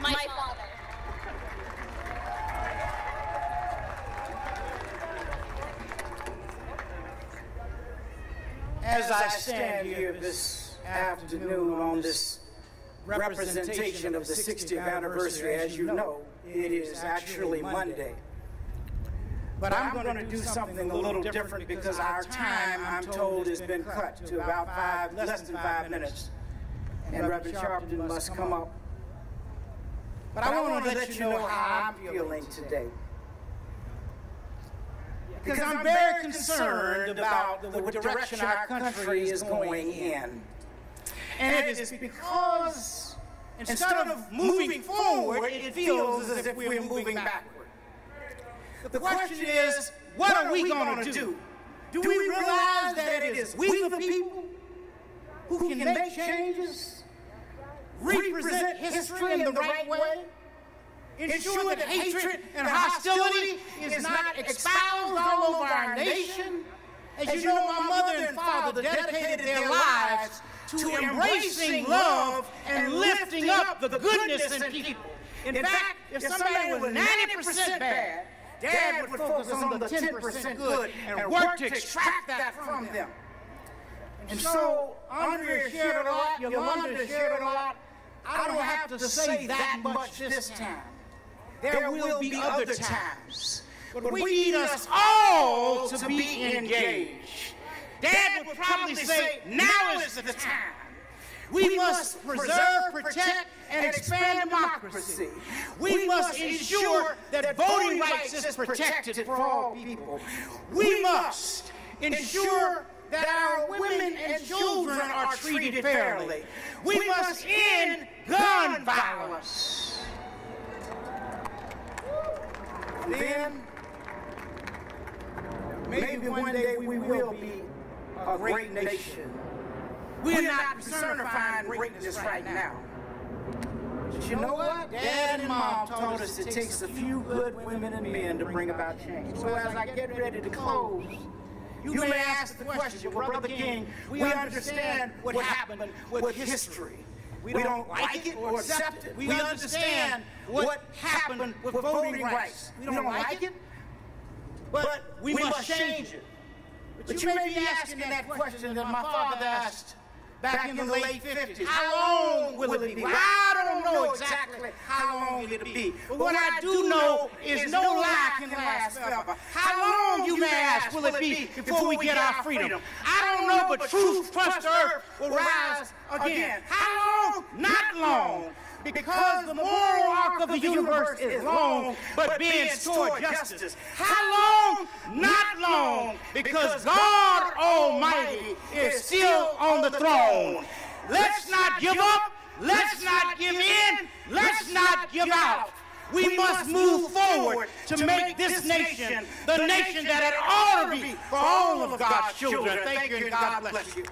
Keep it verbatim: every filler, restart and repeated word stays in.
my Father. As I stand here this afternoon on this representation of the sixtieth anniversary, as you know, it is actually Monday. But I'm going to do something a little different because our time, I'm told, has been cut to about five, less than five minutes. And Reverend Sharpton must come up. But I want to let you know how I'm feeling today. Because I'm very concerned about the direction our country is going in. And it is because instead of moving forward, it feels as if we're moving backward. The question is, what are we going to do? Do we realize that it is we, the people, who can make changes, represent history in the right way, ensure that hatred and hostility is not espoused all over our nation? As you know, my mother and father dedicated their lives to embracing love and lifting up the goodness in people. In fact, if somebody was ninety percent bad, Dad would focus on the ten percent good and work to extract that from them. And so, Andrea shared a lot, Yolanda shared a lot. I don't have to say that much this time. There will be other times. But we need us all to be engaged. Dad would probably say, now is the time. We must preserve, protect, and expand democracy. We must ensure that voting rights is protected for all people. We must ensure that our women and children are treated fairly. We must end gun violence. Then, maybe one day we will be a great nation. We're not personifying greatness right now. But you know what? Dad and Mom told us it takes a few good women and men to bring about change. So as I get ready to close, you may ask the question, well, Brother King, we understand what happened with history. We don't like it or accept it. We understand what happened with voting rights. We don't like it, but we must change it. But you may be asking that question that my father asked back in the late fifties, how long will it be? Well, I don't know exactly how long it'll be. But what I do know is no lie can last forever. How long, you may ask, will it be before we get our freedom? I don't know, but truth, trust, earth will rise again. How long? Not long. Because the moral arc of the universe is long, but bends toward justice. How long? Not long. Because God Almighty is still on the throne. Let's not give up. Let's not give in. Let's not give out. We must move forward to make this nation the nation that it ought to be for all of God's children. Thank you and God bless you.